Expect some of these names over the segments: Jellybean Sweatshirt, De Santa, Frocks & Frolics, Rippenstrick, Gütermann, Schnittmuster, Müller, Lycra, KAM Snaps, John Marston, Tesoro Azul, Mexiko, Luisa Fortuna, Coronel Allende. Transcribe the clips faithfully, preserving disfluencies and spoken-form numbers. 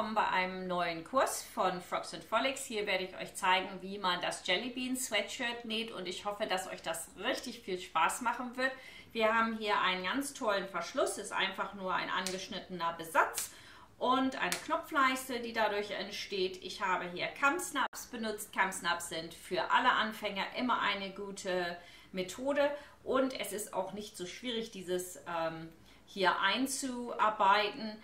willkommen bei einem neuen Kurs von Frocks and Frolics. Hier werde ich euch zeigen, wie man das Jellybean Sweatshirt näht und ich hoffe, dass euch das richtig viel Spaß machen wird. Wir haben hier einen ganz tollen Verschluss, ist einfach nur ein angeschnittener Besatz und eine Knopfleiste, die dadurch entsteht. Ich habe hier KAM Snaps benutzt. KAM Snaps sind für alle Anfänger immer eine gute Methode und es ist auch nicht so schwierig, dieses ähm, hier einzuarbeiten.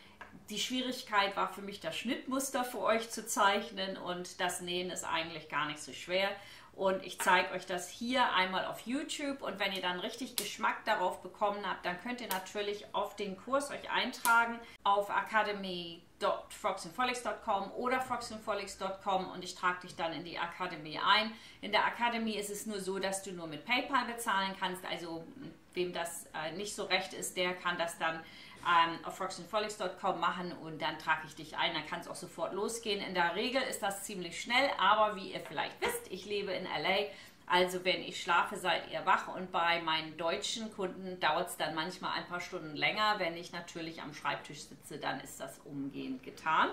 Die Schwierigkeit war für mich, das Schnittmuster für euch zu zeichnen und das Nähen ist eigentlich gar nicht so schwer. Und ich zeige euch das hier einmal auf YouTube und wenn ihr dann richtig Geschmack darauf bekommen habt, dann könnt ihr natürlich auf den Kurs euch eintragen auf academy dot frocks and frolics dot com oder frocks and frolics dot com und ich trage dich dann in die Academy ein. In der Academy ist es nur so, dass du nur mit PayPal bezahlen kannst, also wem das äh, nicht so recht ist, der kann das dann ähm, auf frocks and frolics dot com machen und dann trage ich dich ein, dann kann es auch sofort losgehen. In der Regel ist das ziemlich schnell, aber wie ihr vielleicht wisst, ich lebe in L A, also wenn ich schlafe, seid ihr wach und bei meinen deutschen Kunden dauert es dann manchmal ein paar Stunden länger. Wenn ich natürlich am Schreibtisch sitze, dann ist das umgehend getan.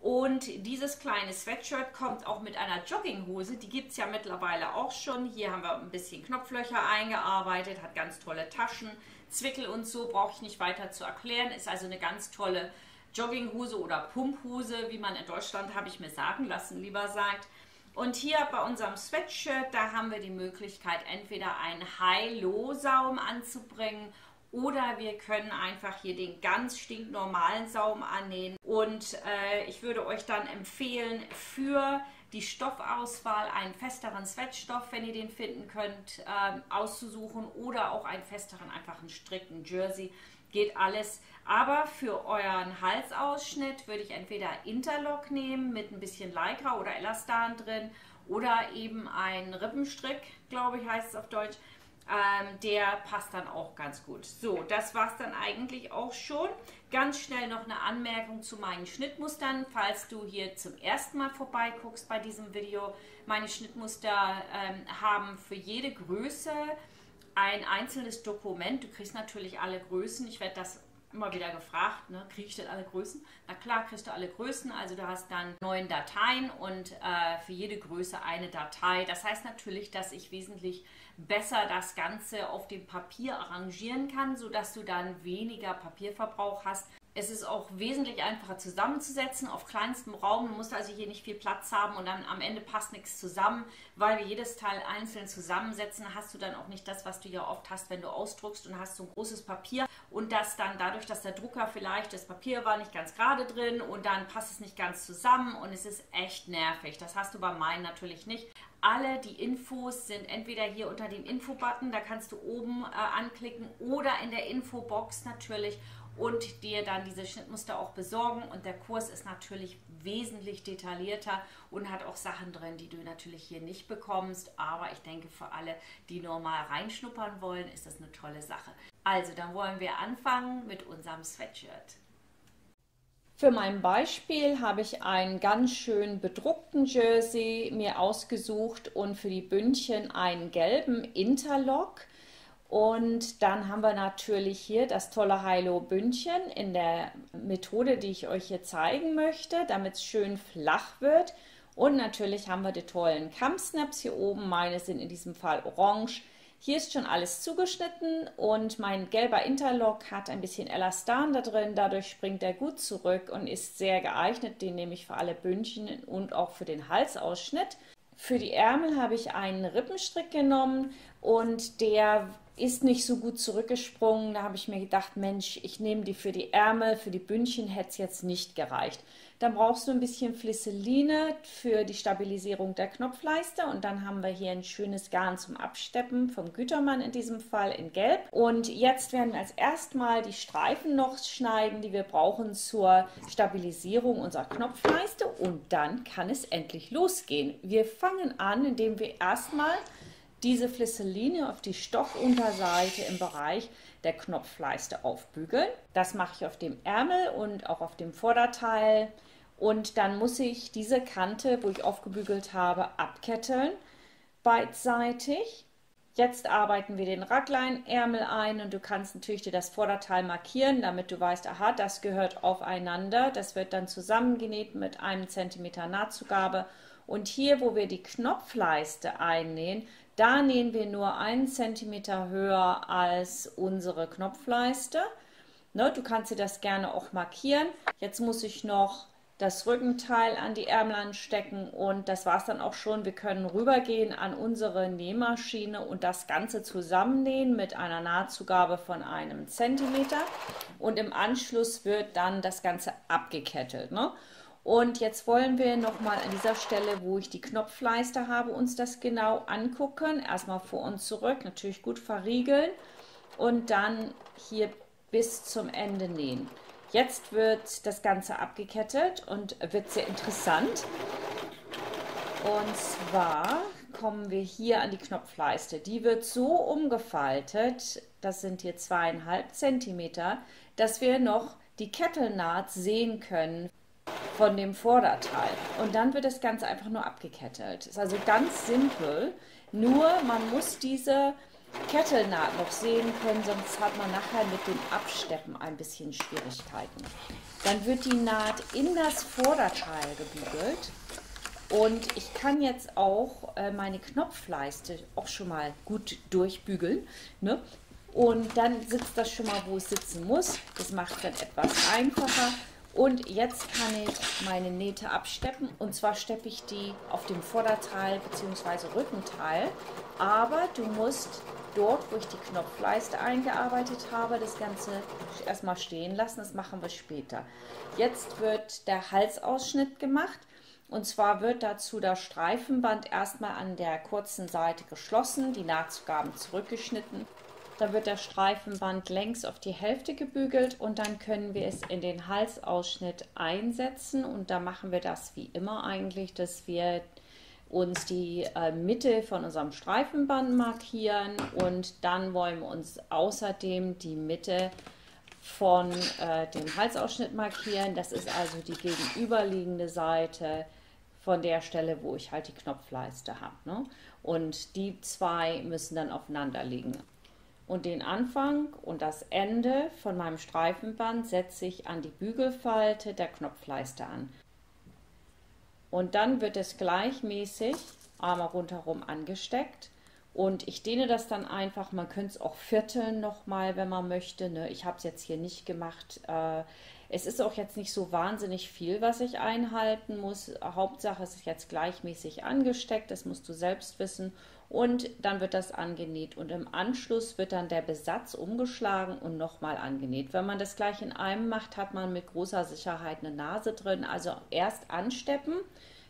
Und dieses kleine Sweatshirt kommt auch mit einer Jogginghose, die gibt es ja mittlerweile auch schon. Hier haben wir ein bisschen Knopflöcher eingearbeitet, hat ganz tolle Taschen, Zwickel und so, brauche ich nicht weiter zu erklären. Ist also eine ganz tolle Jogginghose oder Pumphose, wie man in Deutschland, habe ich mir sagen lassen, lieber sagt. Und hier bei unserem Sweatshirt, da haben wir die Möglichkeit, entweder einen High-Low-Saum anzubringen oder wir können einfach hier den ganz stinknormalen Saum annähen. Und äh, ich würde euch dann empfehlen, für die Stoffauswahl einen festeren Sweatstoff, wenn ihr den finden könnt, äh, auszusuchen oder auch einen festeren, einfach einen strikten Jersey. Geht alles. Aber für euren Halsausschnitt würde ich entweder Interlock nehmen mit ein bisschen Lycra oder Elastan drin oder eben einen Rippenstrick, glaube ich heißt es auf Deutsch. Ähm, der passt dann auch ganz gut. So, das war es dann eigentlich auch schon. Ganz schnell noch eine Anmerkung zu meinen Schnittmustern. Falls du hier zum ersten Mal vorbeiguckst bei diesem Video, meine Schnittmuster ähm, haben für jede Größe ein einzelnes Dokument. Du kriegst natürlich alle Größen. Ich werde das immer wieder gefragt, ne? Kriege ich denn alle Größen? Na klar, kriegst du alle Größen. Also du hast dann neun Dateien und äh, für jede Größe eine Datei. Das heißt natürlich, dass ich wesentlich besser das Ganze auf dem Papier arrangieren kann, sodass du dann weniger Papierverbrauch hast. Es ist auch wesentlich einfacher zusammenzusetzen auf kleinstem Raum. Du musst also hier nicht viel Platz haben und dann am Ende passt nichts zusammen, weil wir jedes Teil einzeln zusammensetzen. Hast du dann auch nicht das, was du ja oft hast, wenn du ausdruckst und hast so ein großes Papier und das dann dadurch, dass der Drucker vielleicht, das Papier war nicht ganz gerade drin und dann passt es nicht ganz zusammen und es ist echt nervig. Das hast du bei meinen natürlich nicht. Alle die Infos sind entweder hier unter dem Info-Button, da kannst du oben äh, anklicken oder in der Infobox natürlich und dir dann diese Schnittmuster auch besorgen. Und der Kurs ist natürlich wesentlich detaillierter und hat auch Sachen drin, die du natürlich hier nicht bekommst. Aber ich denke, für alle, die normal reinschnuppern wollen, ist das eine tolle Sache. Also, dann wollen wir anfangen mit unserem Sweatshirt. Für mein Beispiel habe ich einen ganz schön bedruckten Jersey mir ausgesucht und für die Bündchen einen gelben Interlock. Und dann haben wir natürlich hier das tolle High-Low-Bündchen in der Methode, die ich euch hier zeigen möchte, damit es schön flach wird. Und natürlich haben wir die tollen Kam-Snaps hier oben. Meine sind in diesem Fall orange. Hier ist schon alles zugeschnitten und mein gelber Interlock hat ein bisschen Elastan da drin. Dadurch springt er gut zurück und ist sehr geeignet. Den nehme ich für alle Bündchen und auch für den Halsausschnitt. Für die Ärmel habe ich einen Rippenstrick genommen und der ist nicht so gut zurückgesprungen. Da habe ich mir gedacht, Mensch, ich nehme die für die Ärmel, für die Bündchen hätte es jetzt nicht gereicht. Dann brauchst du ein bisschen Flisseline für die Stabilisierung der Knopfleiste und dann haben wir hier ein schönes Garn zum Absteppen vom Gütermann in diesem Fall in Gelb. Und jetzt werden wir als erstmal die Streifen noch schneiden, die wir brauchen zur Stabilisierung unserer Knopfleiste und dann kann es endlich losgehen. Wir fangen an, indem wir erstmal diese Flisseline auf die Stoffunterseite im Bereich der Knopfleiste aufbügeln. Das mache ich auf dem Ärmel und auch auf dem Vorderteil. Und dann muss ich diese Kante, wo ich aufgebügelt habe, abketteln beidseitig. Jetzt arbeiten wir den Ragline-Ärmel ein und du kannst natürlich dir das Vorderteil markieren, damit du weißt, aha, das gehört aufeinander. Das wird dann zusammengenäht mit einem Zentimeter Nahtzugabe. Und hier, wo wir die Knopfleiste einnähen, da nähen wir nur einen Zentimeter höher als unsere Knopfleiste. Ne, du kannst dir das gerne auch markieren. Jetzt muss ich noch das Rückenteil an die Ärmel anstecken und das war es dann auch schon. Wir können rübergehen an unsere Nähmaschine und das Ganze zusammennähen mit einer Nahtzugabe von einem Zentimeter und im Anschluss wird dann das Ganze abgekettet. Ne? Und jetzt wollen wir nochmal an dieser Stelle, wo ich die Knopfleiste habe, uns das genau angucken. Erstmal vor und zurück, natürlich gut verriegeln und dann hier bis zum Ende nähen. Jetzt wird das Ganze abgekettet und wird sehr interessant. Und zwar kommen wir hier an die Knopfleiste. Die wird so umgefaltet, das sind hier zweieinhalb Zentimeter, dass wir noch die Kettelnaht sehen können von dem Vorderteil. Und dann wird das Ganze einfach nur abgekettet. Ist also ganz simpel, nur man muss diese Kettelnaht noch sehen können, sonst hat man nachher mit dem Absteppen ein bisschen Schwierigkeiten. Dann wird die Naht in das Vorderteil gebügelt und ich kann jetzt auch meine Knopfleiste auch schon mal gut durchbügeln, ne? Und dann sitzt das schon mal, wo es sitzen muss. Das macht es dann etwas einfacher. Und jetzt kann ich meine Nähte absteppen und zwar steppe ich die auf dem Vorderteil bzw. Rückenteil, aber du musst dort, wo ich die Knopfleiste eingearbeitet habe, das Ganze erstmal stehen lassen, das machen wir später. Jetzt wird der Halsausschnitt gemacht und zwar wird dazu das Streifenband erstmal an der kurzen Seite geschlossen, die Nahtzugaben zurückgeschnitten. Dann wird das Streifenband längs auf die Hälfte gebügelt und dann können wir es in den Halsausschnitt einsetzen. Und da machen wir das wie immer eigentlich, dass wir uns die äh, Mitte von unserem Streifenband markieren und dann wollen wir uns außerdem die Mitte von äh, dem Halsausschnitt markieren. Das ist also die gegenüberliegende Seite von der Stelle, wo ich halt die Knopfleiste habe, ne? Und die zwei müssen dann aufeinander liegen. Und den Anfang und das Ende von meinem Streifenband setze ich an die Bügelfalte der Knopfleiste an. Und dann wird es gleichmäßig einmal rundherum angesteckt. Und ich dehne das dann einfach, man könnte es auch vierteln nochmal, wenn man möchte. Ne? Ich habe es jetzt hier nicht gemacht. Es ist auch jetzt nicht so wahnsinnig viel, was ich einhalten muss. Hauptsache, es ist jetzt gleichmäßig angesteckt, das musst du selbst wissen. Und dann wird das angenäht und im Anschluss wird dann der Besatz umgeschlagen und nochmal angenäht. Wenn man das gleich in einem macht, hat man mit großer Sicherheit eine Nase drin. Also erst ansteppen,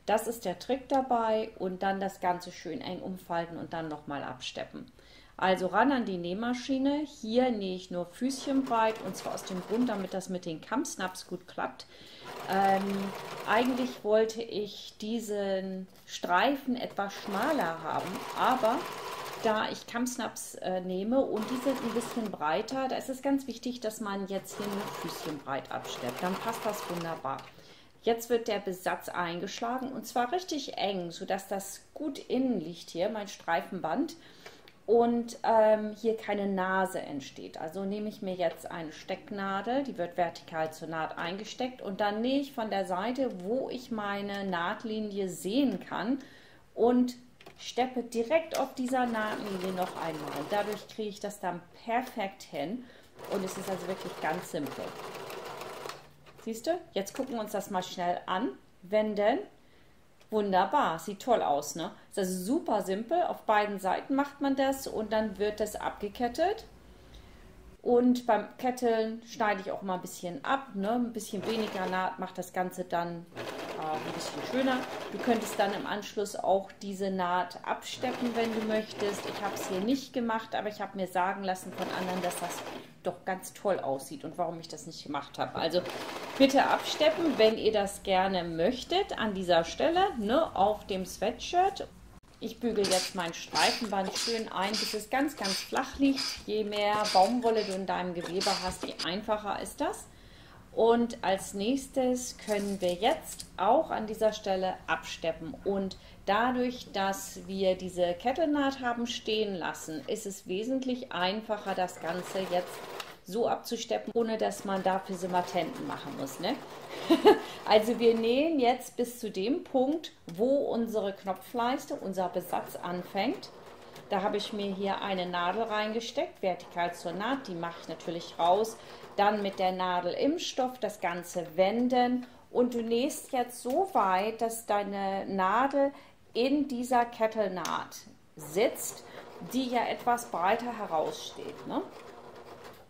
das ist der Trick dabei und dann das Ganze schön eng umfalten und dann nochmal absteppen. Also ran an die Nähmaschine. Hier nähe ich nur füßchenbreit und zwar aus dem Grund, damit das mit den K A M Snaps gut klappt. Ähm, eigentlich wollte ich diesen Streifen etwas schmaler haben, aber da ich K A M Snaps äh, nehme und die sind ein bisschen breiter, da ist es ganz wichtig, dass man jetzt hier nur füßchenbreit absteppt. Dann passt das wunderbar. Jetzt wird der Besatz eingeschlagen und zwar richtig eng, sodass das gut innen liegt hier, mein Streifenband. Und ähm, hier keine Nase entsteht. Also nehme ich mir jetzt eine Stecknadel, die wird vertikal zur Naht eingesteckt und dann nähe ich von der Seite, wo ich meine Nahtlinie sehen kann und steppe direkt auf dieser Nahtlinie noch einmal. Dadurch kriege ich das dann perfekt hin und es ist also wirklich ganz simpel. Siehst du? Jetzt gucken wir uns das mal schnell an. Wenn denn... Wunderbar, sieht toll aus, ne? Das ist super simpel, auf beiden Seiten macht man das und dann wird das abgekettet. Und beim Ketteln schneide ich auch mal ein bisschen ab, ne? Ein bisschen weniger Naht macht das Ganze dann äh, ein bisschen schöner. Du könntest dann im Anschluss auch diese Naht absteppen, wenn du möchtest. Ich habe es hier nicht gemacht, aber ich habe mir sagen lassen von anderen, dass das doch ganz toll aussieht und warum ich das nicht gemacht habe. Also bitte absteppen, wenn ihr das gerne möchtet, an dieser Stelle, ne, auf dem Sweatshirt. Ich bügele jetzt mein Streifenband schön ein, bis es ganz, ganz flach liegt. Je mehr Baumwolle du in deinem Gewebe hast, je einfacher ist das. Und als nächstes können wir jetzt auch an dieser Stelle absteppen. Und dadurch, dass wir diese Kettelnaht haben stehen lassen, ist es wesentlich einfacher, das Ganze jetzt so abzusteppen, ohne dass man dafür Simmertenten machen muss, ne? Also wir nähen jetzt bis zu dem Punkt, wo unsere Knopfleiste, unser Besatz anfängt. Da habe ich mir hier eine Nadel reingesteckt, vertikal zur Naht, die mache ich natürlich raus. Dann mit der Nadel im Stoff das Ganze wenden und du nähst jetzt so weit, dass deine Nadel in dieser Kettelnaht sitzt, die ja etwas breiter heraussteht, ne?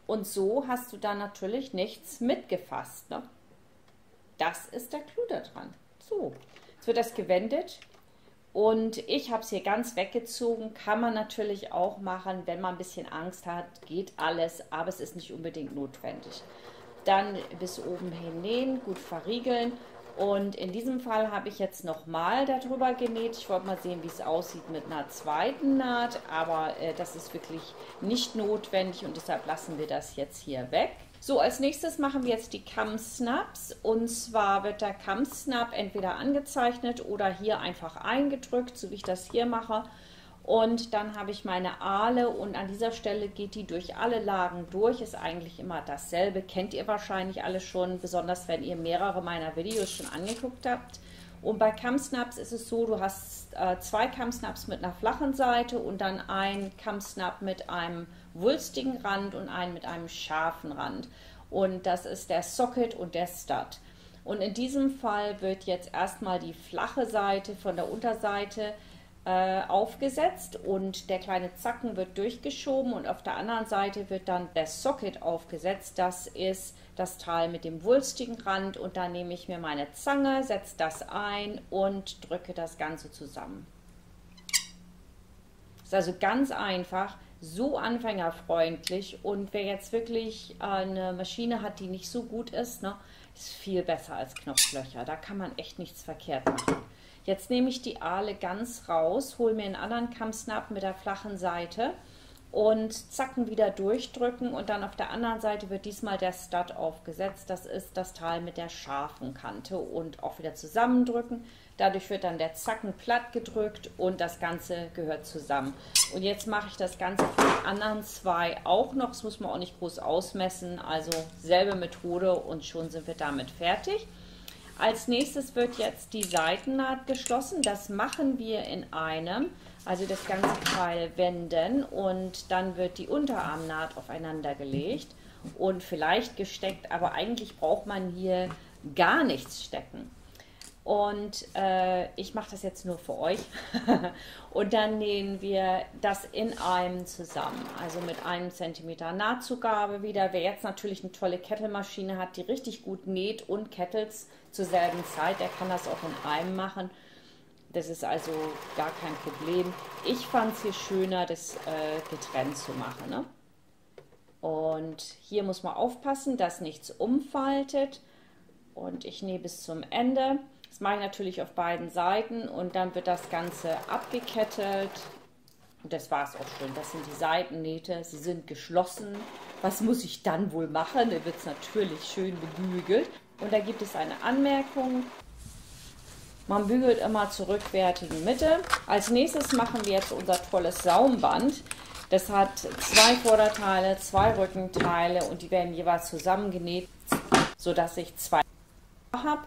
Und so hast du dann natürlich nichts mitgefasst, ne? Das ist der Clou da dran. So, jetzt wird das gewendet. Und ich habe es hier ganz weggezogen, kann man natürlich auch machen, wenn man ein bisschen Angst hat, geht alles, aber es ist nicht unbedingt notwendig. Dann bis oben hin nähen, gut verriegeln und in diesem Fall habe ich jetzt nochmal darüber genäht. Ich wollte mal sehen, wie es aussieht mit einer zweiten Naht, aber äh, das ist wirklich nicht notwendig und deshalb lassen wir das jetzt hier weg. So, als nächstes machen wir jetzt die KAM Snaps und zwar wird der KAM Snap entweder angezeichnet oder hier einfach eingedrückt, so wie ich das hier mache. Und dann habe ich meine Ahle und an dieser Stelle geht die durch alle Lagen durch, ist eigentlich immer dasselbe, kennt ihr wahrscheinlich alle schon, besonders wenn ihr mehrere meiner Videos schon angeguckt habt. Und bei KAM Snaps ist es so, du hast äh, zwei KAM Snaps mit einer flachen Seite und dann ein KAM Snap mit einem wulstigen Rand und einen mit einem scharfen Rand. Und das ist der Socket und der Stud. Und in diesem Fall wird jetzt erstmal die flache Seite von der Unterseite äh, aufgesetzt und der kleine Zacken wird durchgeschoben und auf der anderen Seite wird dann der Socket aufgesetzt. Das ist das Teil mit dem wulstigen Rand und da nehme ich mir meine Zange, setze das ein und drücke das Ganze zusammen. Ist also ganz einfach, so anfängerfreundlich und wer jetzt wirklich eine Maschine hat, die nicht so gut ist, ne, ist viel besser als Knopflöcher. Da kann man echt nichts verkehrt machen. Jetzt nehme ich die Ahle ganz raus, hole mir einen anderen KAM Snap mit der flachen Seite und Zacken wieder durchdrücken und dann auf der anderen Seite wird diesmal der Stud aufgesetzt. Das ist das Teil mit der scharfen Kante und auch wieder zusammendrücken. Dadurch wird dann der Zacken platt gedrückt und das Ganze gehört zusammen. Und jetzt mache ich das Ganze für die anderen zwei auch noch. Das muss man auch nicht groß ausmessen. Also selbe Methode und schon sind wir damit fertig. Als nächstes wird jetzt die Seitennaht geschlossen. Das machen wir in einem, also das ganze Teil wenden und dann wird die Unterarmnaht aufeinander gelegt und vielleicht gesteckt, aber eigentlich braucht man hier gar nichts stecken. Und äh, ich mache das jetzt nur für euch und dann nähen wir das in einem zusammen, also mit einem Zentimeter Nahtzugabe wieder. Wer jetzt natürlich eine tolle Kettelmaschine hat, die richtig gut näht und kettels zur selben Zeit, der kann das auch in einem machen. Das ist also gar kein Problem. Ich fand es hier schöner, das äh, getrennt zu machen, ne? Und hier muss man aufpassen, dass nichts umfaltet und ich nähe bis zum Ende. Das mache ich natürlich auf beiden Seiten und dann wird das Ganze abgekettet. Und das war es auch schon. Das sind die Seitennähte. Sie sind geschlossen. Was muss ich dann wohl machen? Da wird es natürlich schön gebügelt. Und da gibt es eine Anmerkung. Man bügelt immer zur rückwärtigen Mitte. Als nächstes machen wir jetzt unser tolles Saumband. Das hat zwei Vorderteile, zwei Rückenteile und die werden jeweils zusammengenäht, sodass ich zwei habe.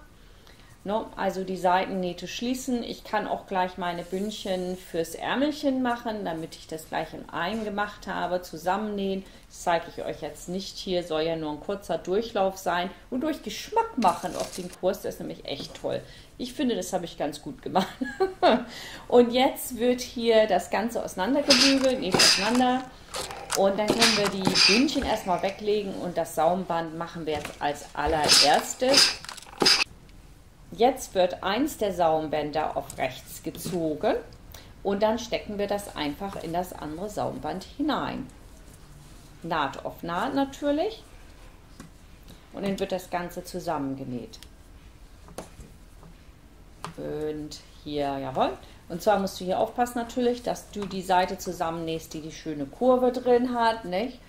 No, also die Seitennähte schließen. Ich kann auch gleich meine Bündchen fürs Ärmelchen machen, damit ich das gleich in einem gemacht habe, zusammennähen. Das zeige ich euch jetzt nicht hier, soll ja nur ein kurzer Durchlauf sein und durch Geschmack machen auf den Kurs, das ist nämlich echt toll. Ich finde, das habe ich ganz gut gemacht. Und jetzt wird hier das Ganze auseinandergebügelt, nicht auseinander. Und dann können wir die Bündchen erstmal weglegen und das Saumband machen wir jetzt als allererstes. Jetzt wird eins der Saumbänder auf rechts gezogen und dann stecken wir das einfach in das andere Saumband hinein. Naht auf Naht natürlich und dann wird das Ganze zusammengenäht. Und hier, jawohl. Und zwar musst du hier aufpassen natürlich, dass du die Seite zusammennähst, die die schöne Kurve drin hat, nicht?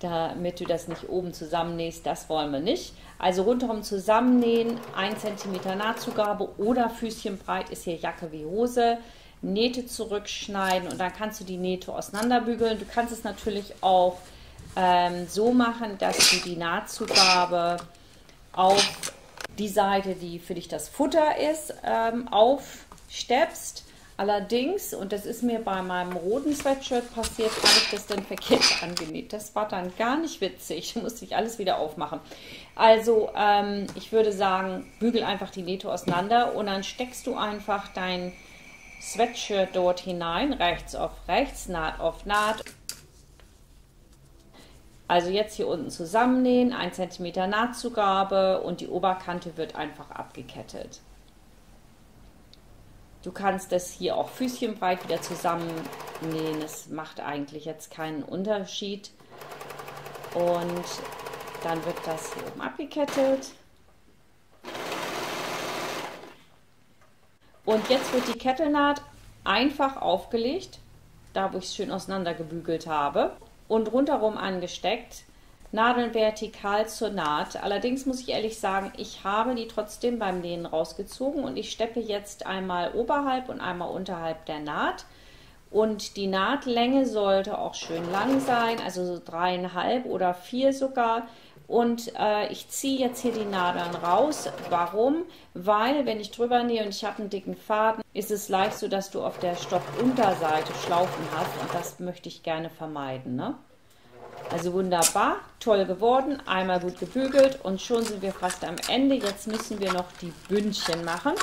damit du das nicht oben zusammennähst, das wollen wir nicht. Also rundherum zusammennähen, ein Zentimeter Nahtzugabe oder füßchenbreit ist hier Jacke wie Hose. Nähte zurückschneiden und dann kannst du die Nähte auseinanderbügeln. Du kannst es natürlich auch ähm, so machen, dass du die Nahtzugabe auf die Seite, die für dich das Futter ist, ähm, aufsteppst. Allerdings, und das ist mir bei meinem roten Sweatshirt passiert, habe ich das dann verkehrt angenäht. Das war dann gar nicht witzig. Da musste ich alles wieder aufmachen. Also ähm, ich würde sagen, bügel einfach die Nähte auseinander und dann steckst du einfach dein Sweatshirt dort hinein, rechts auf rechts, Naht auf Naht. Also jetzt hier unten zusammennähen, ein Zentimeter Nahtzugabe und die Oberkante wird einfach abgekettet. Du kannst das hier auch füßchenbreit wieder zusammennähen, es macht eigentlich jetzt keinen Unterschied. Und dann wird das hier oben abgekettet. Und jetzt wird die Kettelnaht einfach aufgelegt, da wo ich es schön auseinandergebügelt habe, und rundherum angesteckt, Nadeln vertikal zur Naht. Allerdings muss ich ehrlich sagen, ich habe die trotzdem beim Nähen rausgezogen und ich steppe jetzt einmal oberhalb und einmal unterhalb der Naht. Und die Nahtlänge sollte auch schön lang sein, also so dreieinhalb oder vier sogar. Und äh, ich ziehe jetzt hier die Nadeln raus. Warum? Weil, wenn ich drüber nähe und ich habe einen dicken Faden, ist es leicht so, dass du auf der Stoffunterseite Schlaufen hast. Und das möchte ich gerne vermeiden, ne? Also wunderbar, toll geworden. Einmal gut gebügelt und schon sind wir fast am Ende. Jetzt müssen wir noch die Bündchen machen.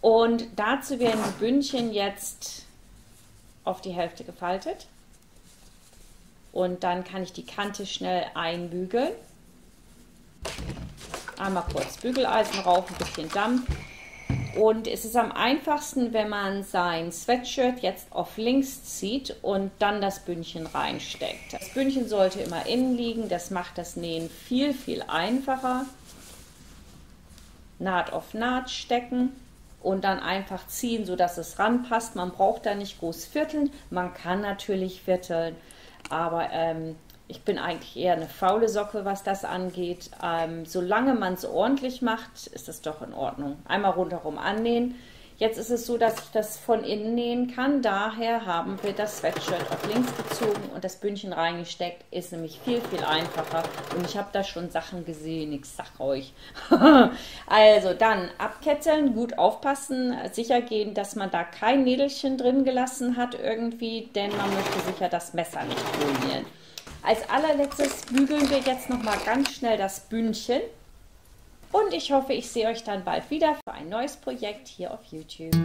Und dazu werden die Bündchen jetzt auf die Hälfte gefaltet. Und dann kann ich die Kante schnell einbügeln. Einmal kurz Bügeleisen rauf, ein bisschen Dampf. Und es ist am einfachsten, wenn man sein Sweatshirt jetzt auf links zieht und dann das Bündchen reinsteckt. Das Bündchen sollte immer innen liegen, das macht das Nähen viel, viel einfacher. Naht auf Naht stecken. Und dann einfach ziehen, sodass es ranpasst. Man braucht da nicht groß vierteln. Man kann natürlich vierteln, aber ähm, ich bin eigentlich eher eine faule Socke, was das angeht. Ähm, solange man es ordentlich macht, ist es doch in Ordnung. Einmal rundherum annähen. Jetzt ist es so, dass ich das von innen nähen kann. Daher haben wir das Sweatshirt auf links gezogen und das Bündchen reingesteckt. Ist nämlich viel, viel einfacher. Und ich habe da schon Sachen gesehen. Ich sag euch. Also dann abketteln, gut aufpassen, sicher gehen, dass man da kein Nädelchen drin gelassen hat irgendwie, denn man möchte sicher das Messer nicht ruinieren. Als allerletztes bügeln wir jetzt nochmal ganz schnell das Bündchen. Und ich hoffe, ich sehe euch dann bald wieder für ein neues Projekt hier auf YouTube.